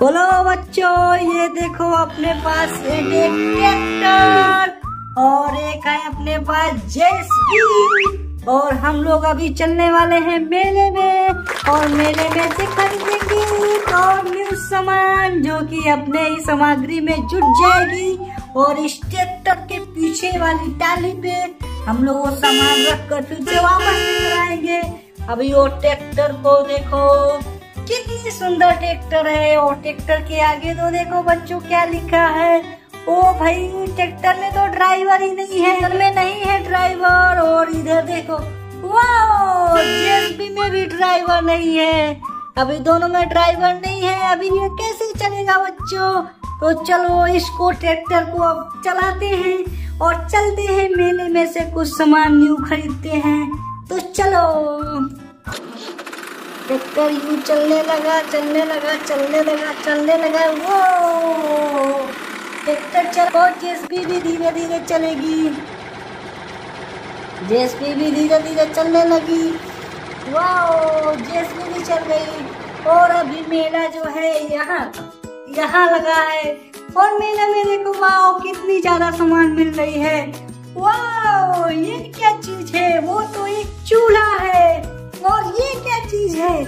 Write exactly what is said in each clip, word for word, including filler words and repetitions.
बोलो बच्चों, ये देखो अपने पास एक ट्रैक्टर और एक है अपने पास जेसीबी और हम लोग अभी चलने वाले हैं मेले में और मेले में से खरीदेंगे और न्यू सामान जो कि अपने ही सामग्री में जुट जाएगी। और इस ट्रैक्टर के पीछे वाली टाली पे हम लोग वो सामान रखकर फिर से वापस लेकर अभी। वो ट्रैक्टर को देखो कितनी सुंदर ट्रैक्टर है और ट्रैक्टर के आगे तो देखो बच्चों क्या लिखा है। ओ भाई, ट्रैक्टर में तो ड्राइवर ही नहीं है, में नहीं है ड्राइवर। और इधर देखो वाओ, जेसीबी में भी ड्राइवर नहीं है। अभी दोनों में ड्राइवर नहीं है, अभी ये कैसे चलेगा बच्चों। तो चलो इसको ट्रैक्टर को अब चलाते हैं और चलते हैं मेले में से कुछ सामान न्यू खरीदते हैं। तो चलो ट्रैक्टर यू चलने लगा चलने लगा चलने लगा चलने लगा वो ट्रैक्टर चल और जेसीबी भी धीरे धीरे चलेगी। जेसीबी भी धीरे धीरे चलने लगी, वाओ जेसीबी भी चल गई। और अभी मेला जो है यहाँ यहाँ लगा है और मेला में देखो वाओ कितनी ज्यादा सामान मिल रही है। वाओ ये क्या चीज है, वो तो एक चूल्हा है। और ये क्या चीज है,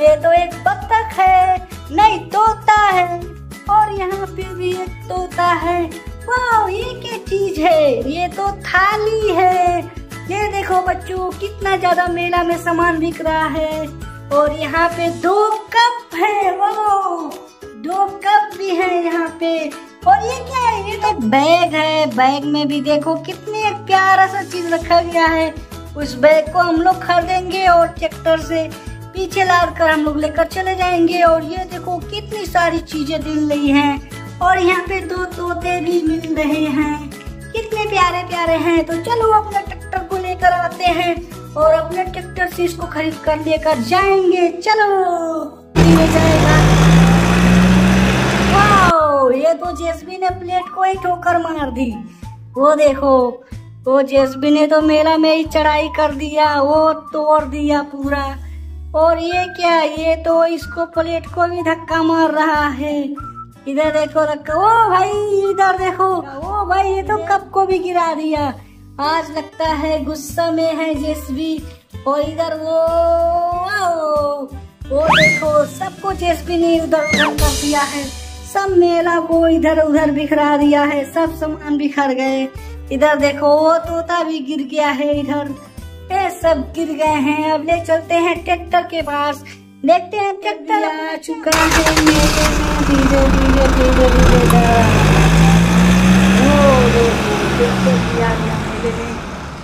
ये तो एक बत्तख है, नहीं तोता है। और यहाँ पे भी एक तोता है, वाह ये क्या चीज है, ये तो थाली है। ये देखो बच्चों कितना ज्यादा मेला में सामान बिक रहा है। और यहाँ पे दो कप है, वाह दो कप भी है यहाँ पे। और ये क्या है, ये तो बैग है। बैग में भी देखो कितने प्यारा सा चीज रखा गया है। उस बैग को हम लोग खरीदेंगे और ट्रैक्टर से पीछे लाद कर हम लोग लेकर चले जाएंगे। और ये देखो कितनी सारी चीजें मिल रही हैं। और यहाँ पे दो तोते भी मिल रहे हैं, कितने प्यारे प्यारे हैं। तो चलो अपने ट्रैक्टर को लेकर आते हैं और अपने ट्रैक्टर से इसको खरीद कर लेकर जाएंगे। चलो ये जाएगा, वाओ ये तो जेसीबी ने प्लेट को ही ठोकर मार दी। वो देखो वो जेसीबी ने तो मेला में ही चढ़ाई कर दिया, वो तोड़ दिया पूरा। और ये क्या, ये तो इसको प्लेट को भी धक्का मार रहा है। इधर देखो धक्का, ओ भाई इधर देखो, ओ भाई ये तो कप को भी गिरा दिया। आज लगता है गुस्सा में है जेसीबी। और इधर वो वो देखो सबको जेसीबी ने उधर उधर कर दिया है, सब मेला को इधर उधर बिखरा दिया है, सब सामान बिखर गए। इधर देखो वो तोता भी गिर गया है, इधर ये सब गिर गए हैं। अब ले चलते हैं ट्रैक्टर के पास, देखते हैं ट्रैक्टर आ चुका है मेले में धीरे धीरे धीरे धीरे।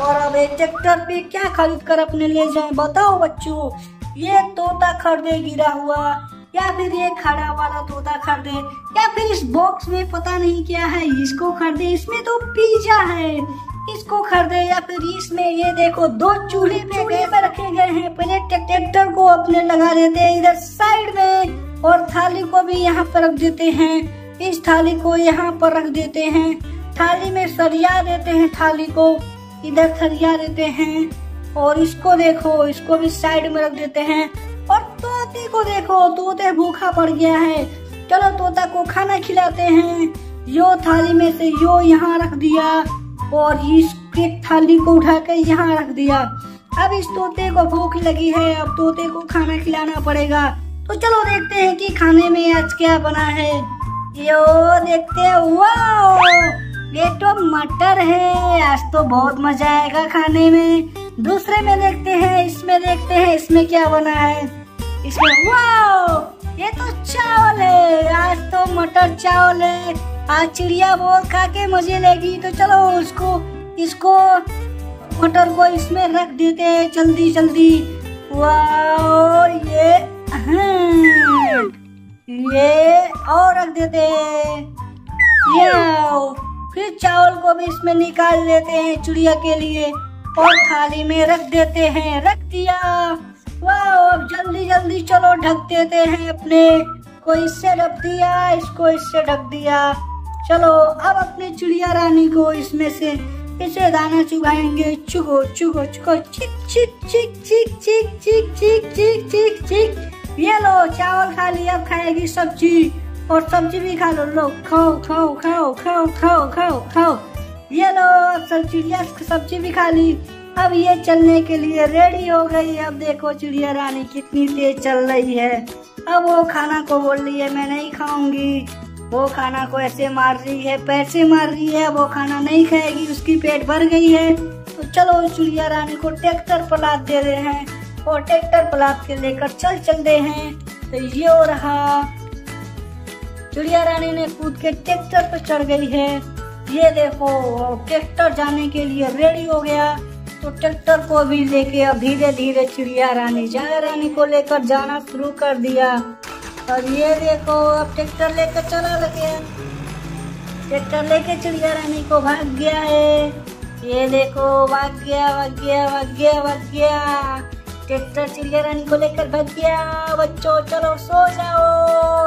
और अब ये ट्रैक्टर पे क्या खरीद कर अपने ले जाएं, बताओ बच्चों। ये तोता खरीदे गिरा हुआ, या फिर ये खड़ा वाला तोता खरीदे, या फिर इस बॉक्स में पता नहीं क्या है इसको खरीदे, इसमें तो पिज्जा है इसको खरीदे, या फिर इसमें ये देखो दो चूल्हे पे गए पे रखे गए हैं। पहले ट्रैक्टर को अपने लगा देते हैं इधर साइड में और थाली को भी यहाँ पर रख देते हैं, इस थाली को यहाँ पर रख देते हैं, थाली में सरिया देते हैं, थाली को इधर सरिया देते हैं। और इसको देखो इसको भी साइड में रख देते हैं। और तोते को देखो, तोते भूखा पड़ गया है, चलो तोता को खाना खिलाते हैं। यो थाली में से यो यहाँ रख दिया और इस एक थाली को उठा कर यहाँ रख दिया। अब इस तोते को भूख लगी है, अब तोते को खाना खिलाना पड़ेगा। तो चलो देखते हैं कि खाने में आज क्या बना है। यो देखते, वाओ ये तो मटर है, आज तो बहुत मजा आएगा खाने में। दूसरे में देखते हैं, इसमें देखते हैं इसमें क्या बना है। इसमें वाओ ये तो चावल है, आज तो मटर चावल है, आज चिड़िया बहुत खा के मजे लेगी। तो चलो उसको इसको मटर को इसमें रख देते हैं जल्दी जल्दी। वाओ ये ये और रख देते हैं, ये फिर चावल को भी इसमें निकाल लेते हैं चिड़िया के लिए और थाली में रख देते हैं, रख दिया। वाओ अब जल्दी जल्दी चलो ढक देते हैं, अपने को इससे ढक दिया, इसको इससे ढक दिया। चलो अब अपने चिड़िया रानी को इसमें से इसे दाना चुगाएंगे, चुगो चुगो चुगो चिक चिक चिक चिक चिक चिक चिक चिक चिक चिक। ये लो चावल खा लिया, अब खाएगी सब्जी, और सब्जी भी खा लो। लो खाओ खाओ खाओ खाओ खाओ खाओ खाओ। ये लो अब सब चिड़िया सब्जी भी खा ली, अब ये चलने के लिए रेडी हो गई। अब देखो चिड़िया रानी कितनी तेज चल रही है। अब वो खाना को बोल रही है मैं नहीं खाऊंगी, वो खाना को ऐसे मार रही है, पैसे मार रही है, वो खाना नहीं खाएगी, उसकी पेट भर गई है। तो चलो चिड़िया रानी को ट्रैक्टर पर लाद दे रहे हैं, और ट्रैक्टर पर लाद के लेकर चल चल रहे हैं। तो ये हो रहा, चिड़िया रानी ने कूद के ट्रैक्टर पर चढ़ गई है। ये देखो ट्रैक्टर जाने के लिए रेडी हो गया। तो ट्रैक्टर को भी लेके अब धीरे धीरे चिड़िया रानी जाया रानी को लेकर जाना शुरू कर दिया। और ये देखो अब ट्रैक्टर लेकर चला लगे, ट्रैक्टर लेके चिड़िया रानी को भाग गया है। ये देखो भाग गया भाग गया भाग गया भाग गया, ट्रैक्टर चिड़िया रानी को लेकर भाग गया। बच्चों चलो सो जाओ।